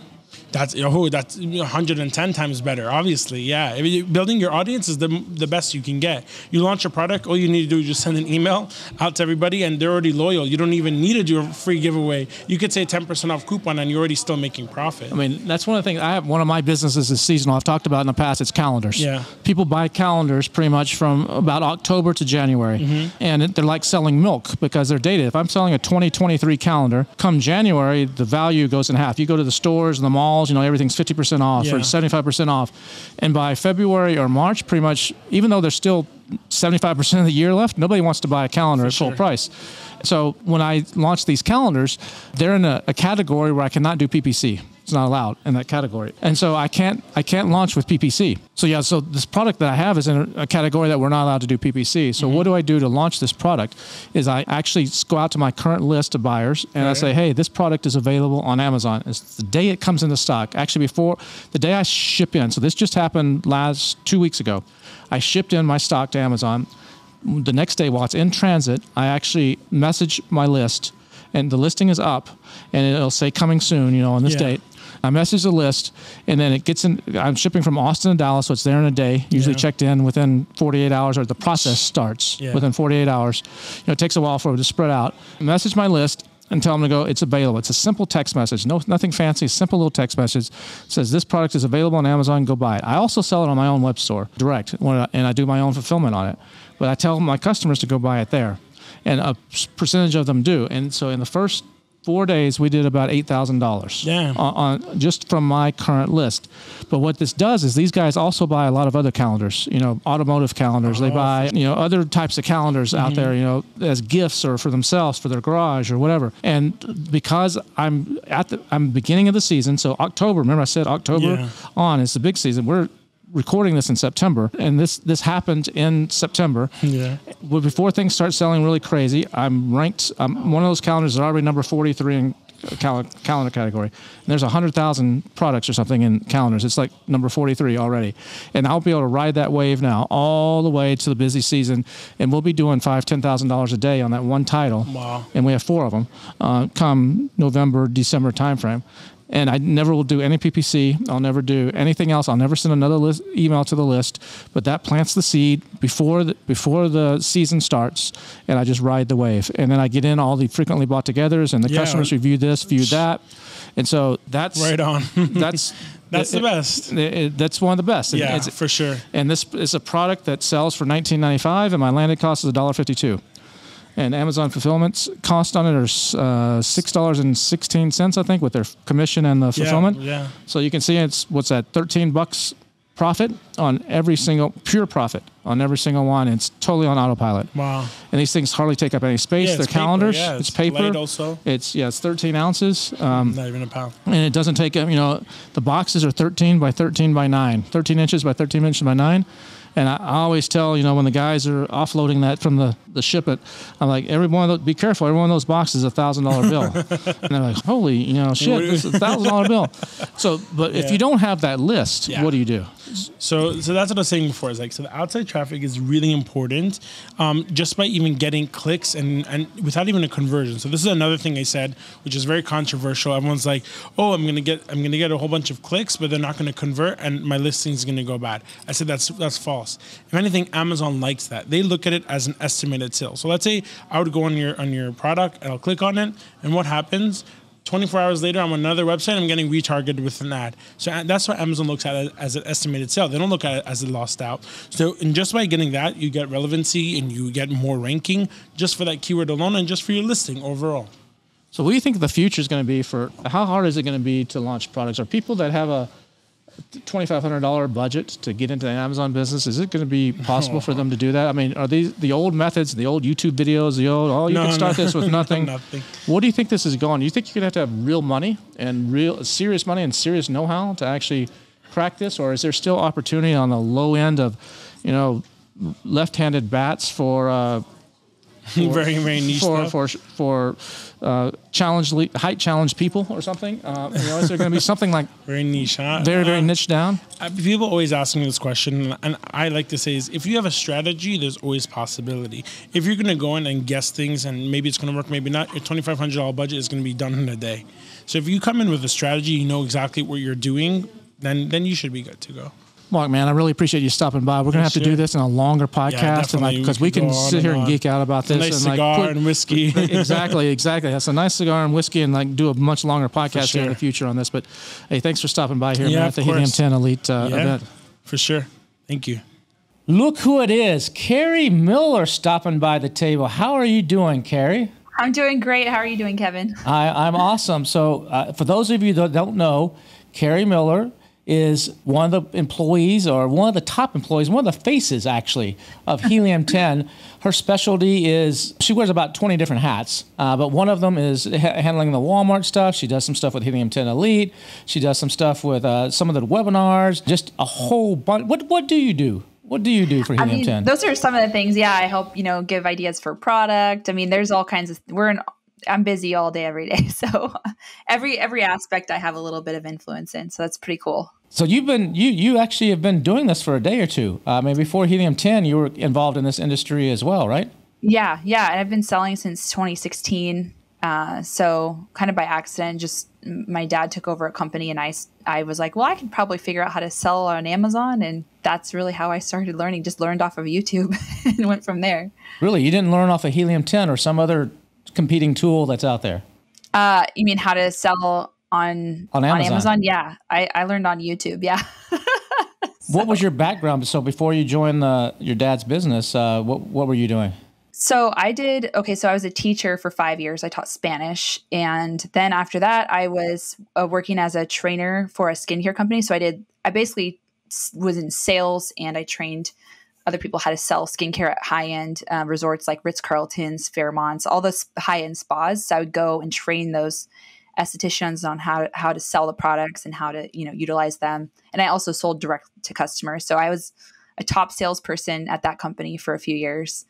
That's oh, that's one hundred ten times better, obviously, yeah. I mean, building your audience is the, the best you can get. You launch a product, all you need to do is just send an email out to everybody, and they're already loyal. You don't even need to do a free giveaway. You could say ten percent off coupon, and you're already still making profit. I mean, that's one of the things. I have one of my businesses is seasonal. I've talked about in the past, it's calendars. Yeah. People buy calendars pretty much from about October to January, mm-hmm. and it, they're like selling milk because they're dated. If I'm selling a twenty twenty-three calendar, come January, the value goes in half. You go to the stores and the malls, you know, everything's fifty percent off yeah. or seventy-five percent off. And by February or March, pretty much, even though there's still seventy-five percent of the year left, nobody wants to buy a calendar For at sure. full price. So when I launch these calendars, they're in a, a category where I cannot do P P C. It's not allowed in that category. And so I can't I can't launch with P P C. So yeah, so this product that I have is in a, a category that we're not allowed to do P P C. So mm-hmm. what do I do to launch this product is I actually go out to my current list of buyers and yeah, I say, hey, this product is available on Amazon. It's the day it comes into stock. Actually, before the day I ship in. So this just happened last two weeks ago. I shipped in my stock to Amazon. The next day while it's in transit, I actually message my list and the listing is up and it'll say coming soon, you know, on this yeah. date. I message the list, and then it gets in. I'm shipping from Austin to Dallas, so it's there in a day. Usually yeah. checked in within forty-eight hours, or the process starts yeah. within forty-eight hours. You know, it takes a while for it to spread out. I message my list and tell them to go, it's available. It's a simple text message, no, nothing fancy, simple little text message. It says, this product is available on Amazon, go buy it. I also sell it on my own web store, direct, and I do my own fulfillment on it. But I tell my customers to go buy it there, and a percentage of them do. And so in the first four days, we did about eight thousand dollars yeah. on, on just from my current list. But what this does is these guys also buy a lot of other calendars, you know, automotive calendars. Oh, they buy, you know, other types of calendars mm-hmm. out there, you know, as gifts or for themselves, for their garage or whatever. And because I'm at the I'm beginning of the season, so October, remember I said October yeah. on is the big season. We're recording this in September, and this this happened in September. Yeah. Well, before things start selling really crazy, I'm ranked. I'm one of those calendars that are already number forty-three in cal calendar category. And there's a hundred thousand products or something in calendars. It's like number forty-three already, and I'll be able to ride that wave now all the way to the busy season. And we'll be doing five, ten thousand dollars a day on that one title. Wow. And we have four of them uh, come November, December timeframe. And I never will do any P P C. I'll never do anything else. I'll never send another list, email to the list. But that plants the seed before the, before the season starts, and I just ride the wave. And then I get in all the frequently bought togethers, and the yeah. customers review this, view that. And so that's... Right on. that's... That's it, the best. It, it, that's one of the best. Yeah, it's, for sure. And this is a product that sells for nineteen ninety-five, and my landed cost is one dollar fifty-two. And Amazon fulfillment's cost on it are uh, six dollars and sixteen cents, I think, with their commission and the fulfillment. Yeah, yeah. So you can see it's what's that, thirteen bucks profit on every single pure profit on every single one. It's totally on autopilot. Wow. And these things hardly take up any space. Yeah, They're calendars. Paper, yeah, it's, it's paper. Light also. It's yeah, it's thirteen ounces. Um, Not even a pound. And it doesn't take up. You know, the boxes are thirteen by thirteen by nine, thirteen inches by thirteen inches by nine. And I always tell, you know, when the guys are offloading that from the the shipment. I'm like, every one of those, be careful, every one of those boxes is a thousand dollar bill. And they're like, holy, you know, shit, it's a thousand dollar bill. So, but yeah. if you don't have that list, yeah. what do you do? So, so that's what I was saying before. Is like, so the outside traffic is really important, um, just by even getting clicks and, and without even a conversion. So this is another thing I said, which is very controversial. Everyone's like, oh, I'm gonna get, I'm gonna get a whole bunch of clicks, but they're not gonna convert, and my listing's gonna go bad. I said that's that's false. If anything, Amazon likes that. They look at it as an estimated sale. So let's say I would go on your on your product and I'll click on it, and what happens? twenty-four hours later, I'm on another website, I'm getting retargeted with an ad. So that's what Amazon looks at it as an estimated sale. They don't look at it as a lost out. So, and just by getting that, you get relevancy and you get more ranking just for that keyword alone and just for your listing overall. So what do you think the future is going to be for, how hard is it going to be to launch products? Are people that have a twenty-five hundred dollar budget to get into the Amazon business, is it going to be possible oh. for them to do that? I mean, are these the old methods, the old YouTube videos, the old, oh, you no, can start no. this with nothing. nothing. What do you think this is going? You think you're going to have to have real money and real serious money and serious know-how to actually crack this? Or is there still opportunity on the low end of, you know, left-handed bats for, uh, for very, very niche for, for, for, uh, challenge, height challenge people or something. Uh, you know, is there going to be something like very niche, huh? very, very uh, niche down? People always ask me this question, and I like to say is, if you have a strategy, there's always possibility. If you're going to go in and guess things, and maybe it's going to work, maybe not, your twenty-five hundred dollar budget is going to be done in a day. So if you come in with a strategy, you know exactly what you're doing, then, then you should be good to go. Mark, man, I really appreciate you stopping by. We're going to have to do this in a longer podcast because yeah, like, we can, we can sit here and, and geek out about this. A nice and, like, cigar put, and whiskey. exactly, exactly. That's a nice cigar and whiskey, and like do a much longer podcast sure. here in the future on this. But hey, thanks for stopping by here yeah, man, at the Helium ten Elite uh, yeah, event. For sure. Thank you. Look who it is. Carrie Miller stopping by the table. How are you doing, Carrie? I'm doing great. How are you doing, Kevin? I, I'm awesome. So uh, for those of you that don't know, Carrie Miller is one of the employees, or one of the top employees, one of the faces actually of Helium ten. Her specialty is, she wears about twenty different hats, uh, but one of them is ha handling the Walmart stuff. She does some stuff with Helium ten Elite. She does some stuff with uh, some of the webinars, just a whole bunch. What, what do you do? What do you do for Helium I mean, ten? Those are some of the things, yeah, I help, you know, give ideas for product. I mean, there's all kinds of, we're in, I'm busy all day, every day. So every, every aspect I have a little bit of influence in. So that's pretty cool. So you've been, you, you actually have been doing this for a day or two. Uh, I mean, before Helium ten, you were involved in this industry as well, right? Yeah. Yeah. And I've been selling since twenty sixteen. Uh, so kind of by accident, just my dad took over a company, and I, I was like, well, I could probably figure out how to sell on Amazon. And that's really how I started learning, just learned off of YouTube and went from there. Really? You didn't learn off of Helium ten or some other competing tool that's out there? Uh, you mean how to sell on, on, Amazon. on Amazon? Yeah. I, I learned on YouTube. Yeah. So. What was your background? So before you joined the, your dad's business, uh, what, what were you doing? So I did, okay. So I was a teacher for five years. I taught Spanish. And then after that, I was uh, working as a trainer for a skincare company. So I did, I basically was in sales, and I trained other people how to sell skincare at high-end uh, resorts like Ritz-Carlton's, Fairmont's, all those high-end spas. So I would go and train those estheticians on how to, how to sell the products and how to, you know, utilize them. And I also sold direct to customers. So I was a top salesperson at that company for a few years.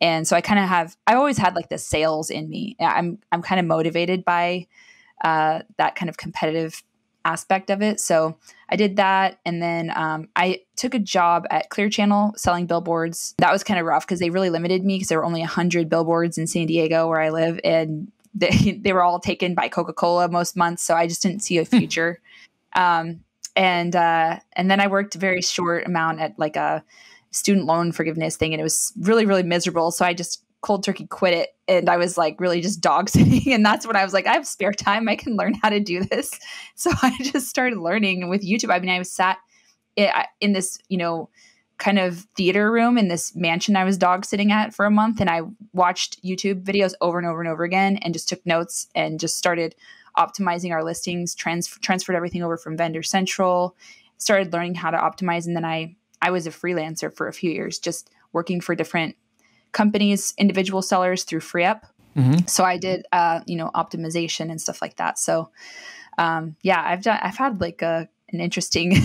And so I kind of have, I always had like the sales in me. I'm, I'm kind of motivated by uh, that kind of competitive aspect of it. So I did that. And then um, I took a job at Clear Channel selling billboards. That was kind of rough because they really limited me because there were only one hundred billboards in San Diego where I live, and they, they were all taken by Coca-Cola most months. So I just didn't see a future. um, and uh, and then I worked a very short amount at like a student loan forgiveness thing. And it was really, really miserable. So I just cold turkey quit it. And I was like really just dog sitting. And that's when I was like, I have spare time. I can learn how to do this. So I just started learning with YouTube. I mean, I was sat in this, you know, kind of theater room in this mansion I was dog sitting at for a month. And I watched YouTube videos over and over and over again, and just took notes and just started optimizing our listings, trans transferred everything over from Vendor Central, started learning how to optimize. And then I, I was a freelancer for a few years, just working for different companies, individual sellers through FreeUp. Mm-hmm. So I did, uh, you know, optimization and stuff like that. So, um, yeah, I've done, I've had like a, an interesting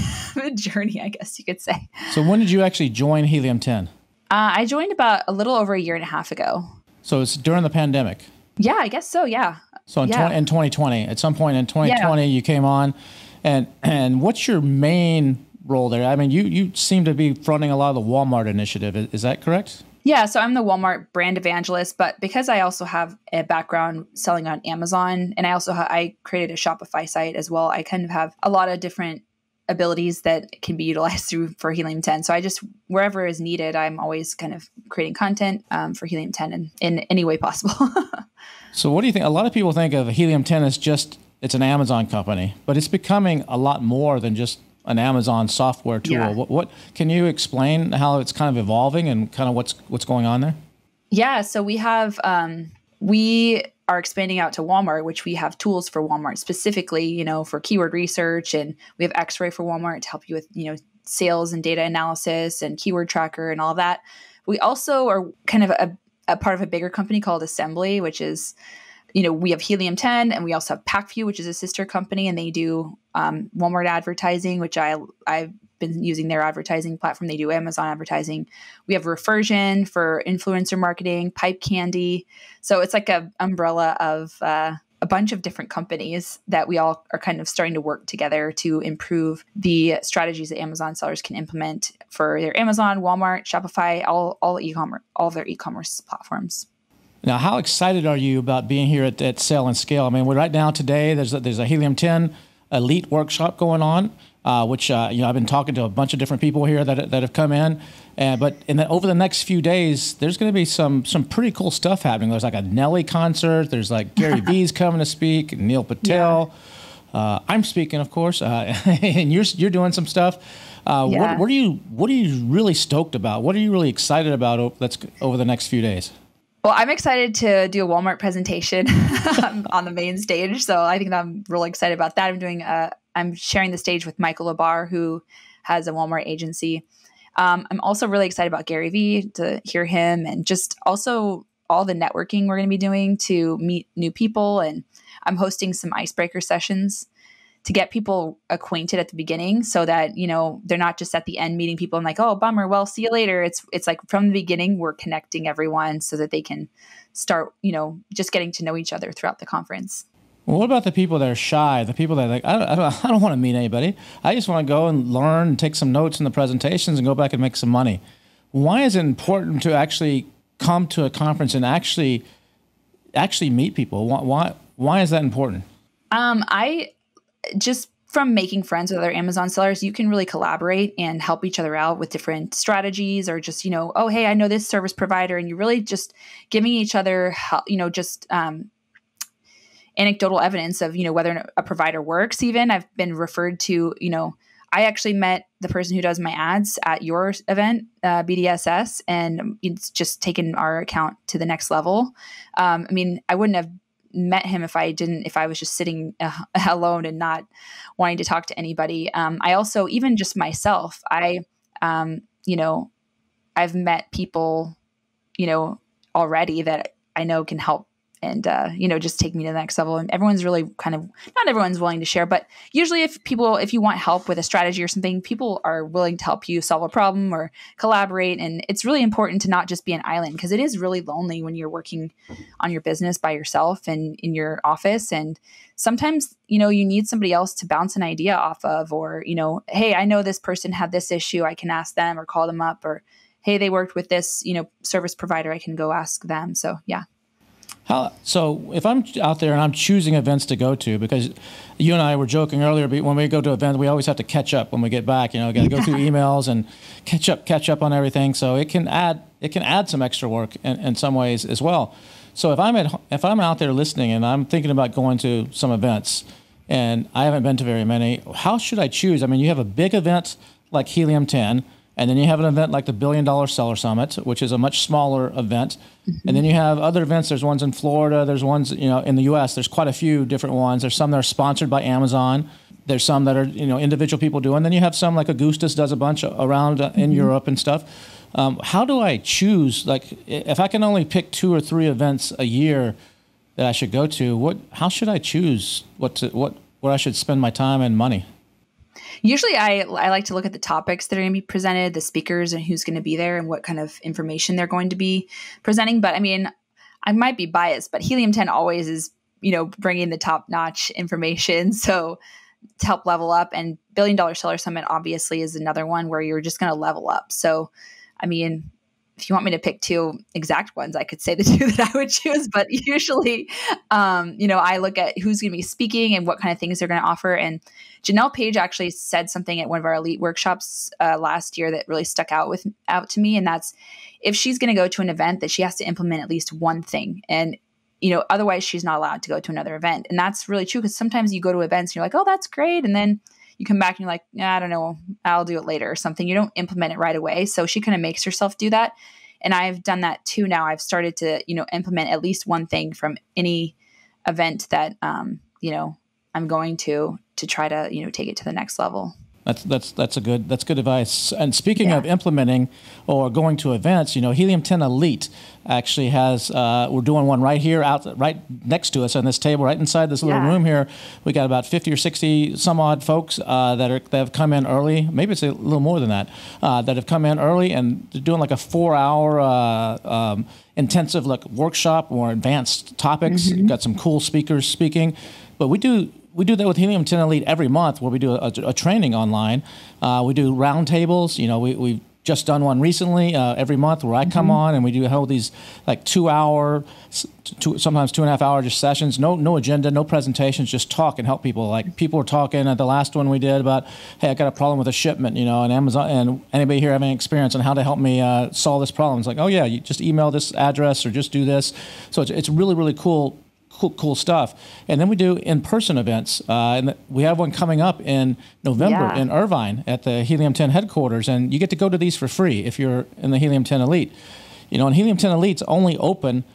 journey, I guess you could say. So when did you actually join Helium ten? Uh, Uh, I joined about a little over a year and a half ago. So it's during the pandemic. Yeah, I guess so. Yeah. So in, yeah. twenty, in twenty twenty, at some point in twenty twenty, yeah. you came on, and and what's your main role there? I mean, you you seem to be fronting a lot of the Walmart initiative. Is, is that correct? Yeah. So I'm the Walmart brand evangelist, but because I also have a background selling on Amazon, and I also ha I created a Shopify site as well. I kind of have a lot of different abilities that can be utilized through for Helium ten. So I just, wherever is needed, I'm always kind of creating content um, for Helium ten in, in any way possible. So what do you think? A lot of people think of Helium ten as just, it's an Amazon company, but it's becoming a lot more than just an Amazon software tool. Yeah. What, what can you explain how it's kind of evolving and kind of what's what's going on there? Yeah, so we have um, we are expanding out to Walmart, which we have tools for Walmart specifically, you know, for keyword research, and we have X-Ray for Walmart to help you with, you know, sales and data analysis and keyword tracker and all that. We also are kind of a, a part of a bigger company called Assembly, which is, you know, we have Helium ten, and we also have Pacview, which is a sister company, and they do um, Walmart advertising, which I, I've been using their advertising platform. They do Amazon advertising. We have Refersion for influencer marketing, Pipe Candy. So it's like an umbrella of uh, a bunch of different companies that we all are kind of starting to work together to improve the strategies that Amazon sellers can implement for their Amazon, Walmart, Shopify, all, all e-commerce, all of their e-commerce platforms. Now, how excited are you about being here at, at Sale and Scale? I mean, we're right now today, there's a, there's a Helium ten Elite workshop going on, uh, which uh, you know, I've been talking to a bunch of different people here that that have come in. Uh, but in the, over the next few days, there's going to be some some pretty cool stuff happening. There's like a Nelly concert. There's like Gary Vee's coming to speak. Neil Patel. Yeah. Uh, I'm speaking, of course, uh, and you're you're doing some stuff. Uh, yeah. What, what are you What are you really stoked about? What are you really excited about? That's over the next few days. Well, I'm excited to do a Walmart presentation on the main stage, so I think I'm really excited about that. I'm doing a, I'm sharing the stage with Michael Labar, who has a Walmart agency. Um, I'm also really excited about Gary Vee, to hear him, and just also all the networking we're going to be doing to meet new people. And I'm hosting some icebreaker sessions to get people acquainted at the beginning, so that, you know, they're not just at the end meeting people and like, oh, bummer, well, see you later. It's it's like from the beginning, we're connecting everyone so that they can start, you know, just getting to know each other throughout the conference. Well, what about the people that are shy, the people that are like, I don't, I don't, I don't want to meet anybody. I just want to go and learn and take some notes in the presentations and go back and make some money. Why is it important to actually come to a conference and actually actually meet people? Why, why, why is that important? Um, I... Just from making friends with other Amazon sellers, you can really collaborate and help each other out with different strategies, or just, you know, oh, hey, I know this service provider. And you're really just giving each other help, you know, just um, anecdotal evidence of, you know, whether a provider works even. I've been referred to, you know, I actually met the person who does my ads at your event, uh, B D S S, and it's just taken our account to the next level. Um, I mean, I wouldn't have met him if I didn't, if I was just sitting uh, alone and not wanting to talk to anybody. Um, I also, even just myself, I, um, you know, I've met people, you know, already that I know can help and, uh, you know, just take me to the next level. And everyone's really kind of, not everyone's willing to share, but usually if people, if you want help with a strategy or something, people are willing to help you solve a problem or collaborate. And it's really important to not just be an island, because it is really lonely when you're working on your business by yourself and in your office. And sometimes, you know, you need somebody else to bounce an idea off of, or, you know, hey, I know this person had this issue. I can ask them or call them up, or, hey, they worked with this, you know, service provider. I can go ask them. So, yeah. How, so if I'm out there and I'm choosing events to go to, because you and I were joking earlier, but when we go to events, we always have to catch up when we get back. You know, got to go through emails and catch up, catch up on everything. So it can add, it can add some extra work in, in some ways as well. So if I'm at, if I'm out there listening and I'm thinking about going to some events, and I haven't been to very many, how should I choose? I mean, you have a big event like Helium ten. And then you have an event like the Billion Dollar Seller Summit, which is a much smaller event. Mm-hmm. And then you have other events. There's ones in Florida. There's ones, you know, in the U S. There's quite a few different ones. There's some that are sponsored by Amazon. There's some that are, you know, individual people do. And then you have some like Augustus does a bunch around uh, in mm-hmm. Europe and stuff. Um, how do I choose? Like, if I can only pick two or three events a year that I should go to, what? How should I choose what to, what where I should spend my time and money? Usually I, I like to look at the topics that are going to be presented, the speakers and who's going to be there and what kind of information they're going to be presenting. But I mean, I might be biased, but Helium ten always is, you know, bringing the top-notch information. So to help level up, and Billion Dollar Seller Summit obviously is another one where you're just going to level up. So, I mean, if you want me to pick two exact ones, I could say the two that I would choose, but usually, um, you know, I look at who's going to be speaking and what kind of things they're going to offer. And Janelle Page actually said something at one of our elite workshops uh, last year that really stuck out with out to me. And that's, if she's going to go to an event, that she has to implement at least one thing. And, you know, otherwise she's not allowed to go to another event. And that's really true, because sometimes you go to events and you're like, oh, that's great. And then you come back and you're like, nah, I don't know, I'll do it later or something. You don't implement it right away. So she kind of makes herself do that. And I've done that too now. I've started to, you know, implement at least one thing from any event that, um, you know, I'm going to, to try to, you know, take it to the next level. That's, that's, that's a good, that's good advice. And speaking yeah. of implementing or going to events, you know, Helium ten Elite actually has, uh, we're doing one right here out, right next to us on this table, right inside this little yeah. room here. We got about fifty or sixty some odd folks, uh, that are, that have come in early. Maybe it's a little more than that, uh, that have come in early, and they're doing like a four hour, uh, um, intensive like workshop or advanced topics. Mm-hmm. You've got some cool speakers speaking, but we do, We do that with Helium ten Elite every month, where we do a, a training online. Uh, we do roundtables. You know, we, we've just done one recently uh, every month, where I come mm-hmm. on and we do hold these like two-hour, two, sometimes two and a half hour just sessions. No, no agenda, no presentations. Just talk and help people. Like people were talking at the last one we did about, hey, I got a problem with a shipment. You know, and Amazon, and anybody here have any experience on how to help me uh, solve this problem? It's like, oh yeah, you just email this address or just do this. So it's it's really really cool. Cool, cool stuff. And then we do in-person events. Uh, and we have one coming up in November yeah. in Irvine at the Helium ten headquarters. And you get to go to these for free if you're in the Helium ten Elite. You know, and Helium ten Elite's only open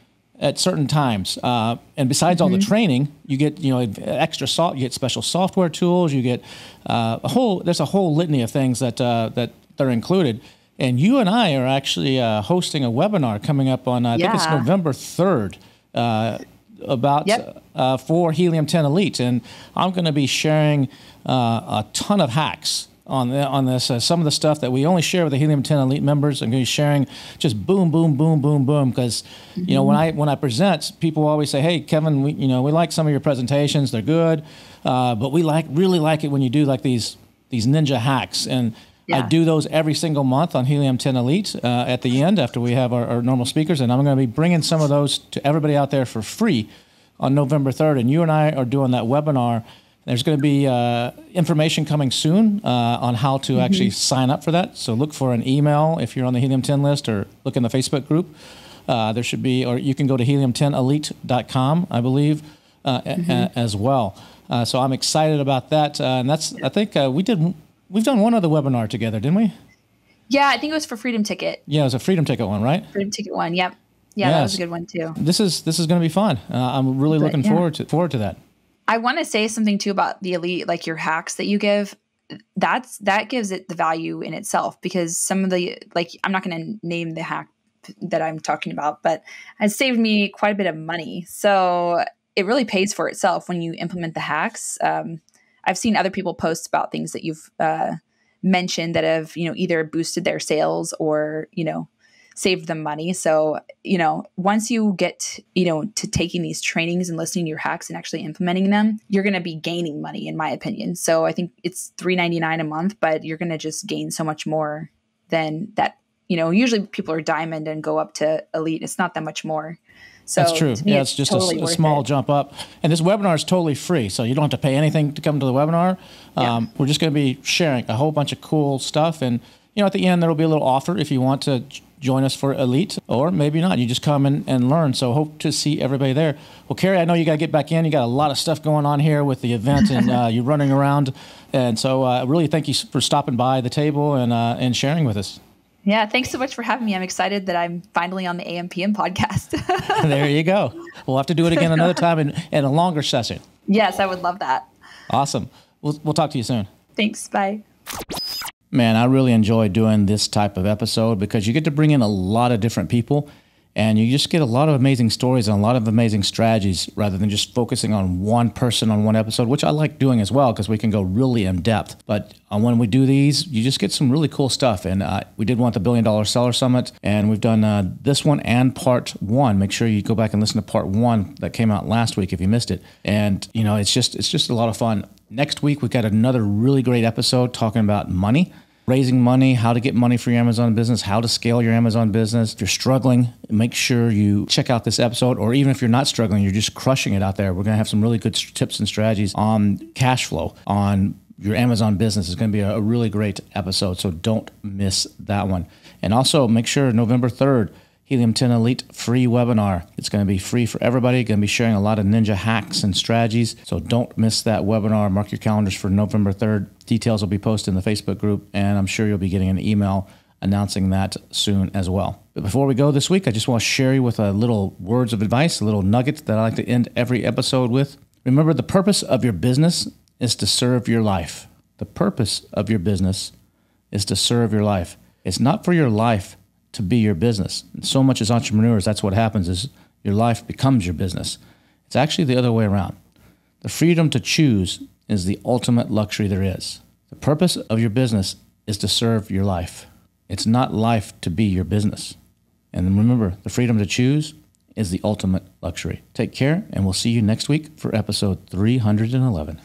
at certain times. Uh, and besides mm-hmm. all the training, you get, you know, extra salt, you get special software tools, you get uh, a whole, there's a whole litany of things that, uh, that are included. And you and I are actually uh, hosting a webinar coming up on, uh, I yeah. think it's November third. Uh, about yep. uh, for Helium ten Elite, and I'm going to be sharing uh, a ton of hacks on the, on this. Uh, some of the stuff that we only share with the Helium ten Elite members, I'm going to be sharing just boom, boom, boom, boom, boom. Because mm-hmm. you know, when I when I present, people always say, "Hey, Kevin, we, you know, we like some of your presentations; they're good, uh, but we like really like it when you do like these these ninja hacks." And yeah. I do those every single month on Helium ten Elite uh, at the end after we have our, our normal speakers. And I'm going to be bringing some of those to everybody out there for free on November third. And you and I are doing that webinar. There's going to be uh, information coming soon uh, on how to mm-hmm. actually sign up for that. So look for an email if you're on the Helium ten list, or look in the Facebook group. Uh, there should be, or you can go to helium ten elite dot com, I believe, uh, mm-hmm. a, as well. Uh, so I'm excited about that. Uh, and that's, I think uh, we did... We've done one other webinar together, didn't we? Yeah, I think it was for Freedom Ticket. Yeah, it was a Freedom Ticket one, right? Freedom Ticket one, yep. Yeah, yes. That was a good one too. This is this is going to be fun. Uh, I'm really but, looking yeah. forward to forward to that. I want to say something too about the elite, like your hacks that you give. That's that gives it the value in itself, because some of the, like, I'm not going to name the hack that I'm talking about, but it saved me quite a bit of money. So it really pays for itself when you implement the hacks. Um, I've seen other people post about things that you've uh, mentioned that have, you know, either boosted their sales or, you know, saved them money. So, you know, once you get, you know, to taking these trainings and listening to your hacks and actually implementing them, you're going to be gaining money, in my opinion. So I think it's three ninety-nine a month, but you're going to just gain so much more than that. You know, usually people are diamond and go up to elite. It's not that much more. So that's true. Yeah, it's, it's just totally a, a small it. jump up. And this webinar is totally free, so you don't have to pay anything to come to the webinar. Yeah. Um, we're just going to be sharing a whole bunch of cool stuff. And, you know, at the end, there will be a little offer if you want to join us for Elite, or maybe not. You just come in and learn. So hope to see everybody there. Well, Carrie, I know you got to get back in. You got a lot of stuff going on here with the event, and uh, you're running around. And so I uh, really thank you for stopping by the table and, uh, and sharing with us. Yeah, thanks so much for having me. I'm excited that I'm finally on the A M P M podcast. There you go. We'll have to do it again another time in, in a longer session. Yes, I would love that. Awesome. We'll, we'll talk to you soon. Thanks. Bye. Man, I really enjoy doing this type of episode because you get to bring in a lot of different people And you just get a lot of amazing stories and a lot of amazing strategies rather than just focusing on one person on one episode, which I like doing as well because we can go really in depth. But when we do these, you just get some really cool stuff. And uh, we did want the Billion Dollar Seller Summit, and we've done uh, this one and part one. Make sure you go back and listen to part one that came out last week if you missed it. And you know, it's just it's just a lot of fun. Next week, we've got another really great episode talking about money. Raising money, how to get money for your Amazon business, how to scale your Amazon business. If you're struggling, make sure you check out this episode, or even if you're not struggling, you're just crushing it out there. We're going to have some really good tips and strategies on cash flow, on your Amazon business. It's going to be a really great episode, so don't miss that one. And also make sure November third, Helium ten Elite free webinar. It's going to be free for everybody. Going to be sharing a lot of ninja hacks and strategies. So don't miss that webinar. Mark your calendars for November third. Details will be posted in the Facebook group, and I'm sure you'll be getting an email announcing that soon as well. But before we go this week, I just want to share you with a little words of advice, a little nugget that I like to end every episode with. Remember, the purpose of your business is to serve your life. The purpose of your business is to serve your life. It's not for your life to be your business. And so much as entrepreneurs, that's what happens, is your life becomes your business. It's actually the other way around. The freedom to choose is the ultimate luxury there is. The purpose of your business is to serve your life. It's not life to be your business. And remember, the freedom to choose is the ultimate luxury. Take care, and we'll see you next week for episode three hundred eleven.